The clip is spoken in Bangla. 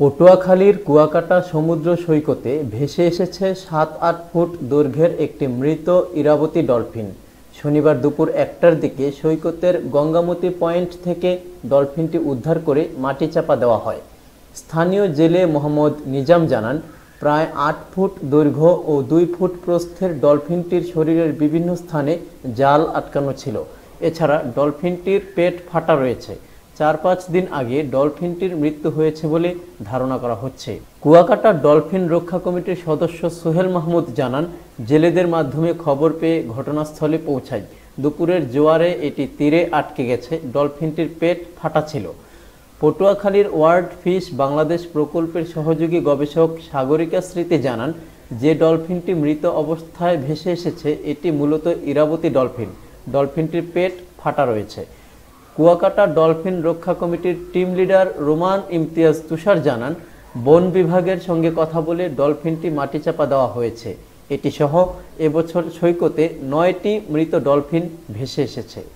पटुआखालीर कुआकाटा समुद्र सैकते भेसे एसेছে 7-8 फुट दैर्घ्যের একটি मृत इरावती डलफिन। शनिवार दोपुर 1টার दिके सैकतेर गंगामती पॉइंट थेके डलफिनटी उद्धार करे माटी चापा देওয়া হয়। स्थानीय जेले मोहम्मद निजाम जानान प्राय 8 फुट दैर्घ्य और 2 फुट प्रस्थेर डलफिनटिर शरीरेर विभिन्न स्थाने जाल आटकानो छिलो। एछाड़ा डलफिनटिर पेट फाटा रयेছে। 4-5 दिन आगे डलफिनटिर मृत्यु হয়েছে বলে ধারণা করা হচ্ছে। কুয়াকাটা ডলফিন রক্ষা কমিটির সদস্য সোহেল মাহমুদ জানান, জেলেদের মাধ্যমে খবর পেয়ে ঘটনাস্থলে পৌঁছায়। দুপুরের জোয়ারে এটি তীরে আটকে গেছে। ডলফিনটির পেট ফাটা ছিল। পটুয়াখালীর ওয়ার্ল্ড ফিশ বাংলাদেশ প্রকল্পের সহযোগী গবেষক সাগরিকা স্মৃতি জানান, যে ডলফিনটি মৃত অবস্থায় ভেসে এসেছে এটি মূলত ইরাবতী ডলফিন। ডলফিনটির পেট ফাটা রয়েছে। কুয়াকাটা ডলফিন রক্ষা কমিটির টিম লিডার রুমান ইমতিয়াজ তুষার জানান, বন বিভাগের সঙ্গে কথা বলে ডলফিনটি মাটি চাপা দেওয়া হয়েছে। এটি সহ এবছর সৈকতে 9টি মৃত ডলফিন ভেসে এসেছে।